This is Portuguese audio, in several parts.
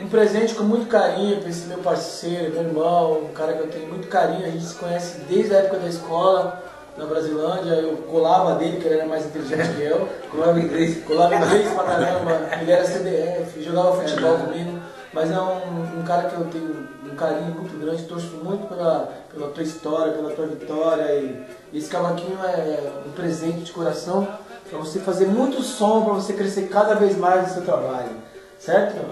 Um presente com muito carinho para esse meu parceiro, meu irmão, um cara que eu tenho muito carinho, a gente se conhece desde a época da escola. Na Brasilândia, eu colava dele, que ele era mais inteligente que eu. Colava inglês pra caramba. Ele era CDF, jogava futebol comigo. Mas é um cara que eu tenho um carinho muito grande, torço muito pela tua história, pela tua vitória. E esse cavaquinho é um presente de coração pra você fazer muito som, pra você crescer cada vez mais no seu trabalho. Certo? Eu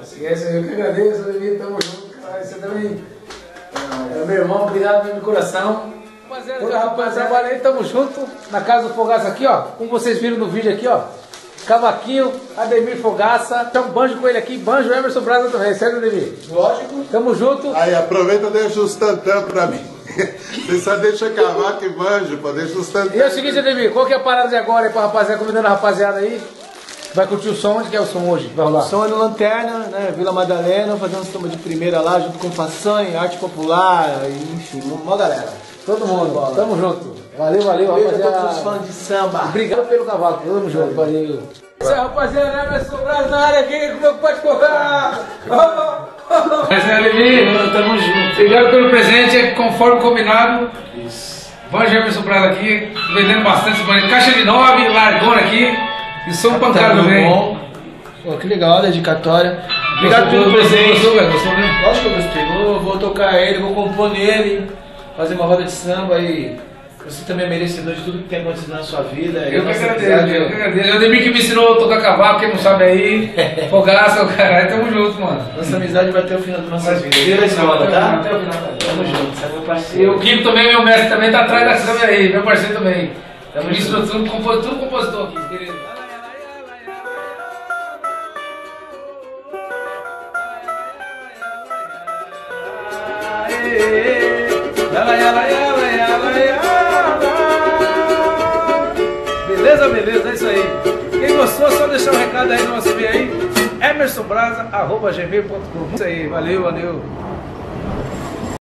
que agradeço, Ademir, tamo junto, cara. Você também é meu irmão, obrigado pelo coração. Olá, rapaziada, agora aí estamos juntos na casa do Fogaça aqui, ó. Como vocês viram no vídeo aqui, ó. Cavaquinho, Ademir Fogaça. Tem um banjo com ele aqui, banjo Emerson Braga também, certo, Ademir? Lógico. Tamo junto. Aí, aproveita e deixa os tantan pra mim. Você só deixa cavaco e banjo, pô, deixa os tantan. E é o seguinte, Ademir, qual que é a parada de agora aí pra rapaziada, convidando a rapaziada aí? Vai curtir o som? Onde que é o som hoje? Vai rolar? O som é no Lanterna, né? Vila Madalena, fazendo samba de primeira lá, junto com Façanha, Arte Popular, enfim, uma galera. Todo mundo, bola. Tamo junto. Valeu, valeu, beijo rapaziada. Beijo a todos os fãs de samba. Obrigado pelo cavaco, tamo junto. Valeu. Essa rapaziada, Emerson Braga na área aqui, como é que pode cobrar? Tamo junto. Obrigado pelo presente, conforme combinado. Isso. Banjo Emerson Braga aqui, vendendo bastante, caixa de 9, largona aqui. E sou um pancado bem. Pô, que legal, a dedicatória. Obrigado pelo presente. Gostou, né? Lógico que eu gostei. Vou tocar ele, vou compor nele, fazer uma roda de samba e você também é merecedor de tudo que tem acontecido na sua vida. Eu que agradeço, eu que agradeço. Eu Ademir que me ensinou a tocar cavaco, quem não sabe aí. Fogaça, caralho, tamo junto, mano. Nossa amizade vai até o final da nossa vida. Tira esse roda, tá? Até o final, tamo junto, você é meu parceiro. E o Kiko também, meu mestre, também tá atrás da câmera aí, meu parceiro também. Tamo junto, tudo compositor aqui, beleza? Beleza, beleza, é isso aí. Quem gostou, só deixar um recado aí no nosso e-mail aí, emersonbraza@gmail.com. Isso aí, valeu, valeu.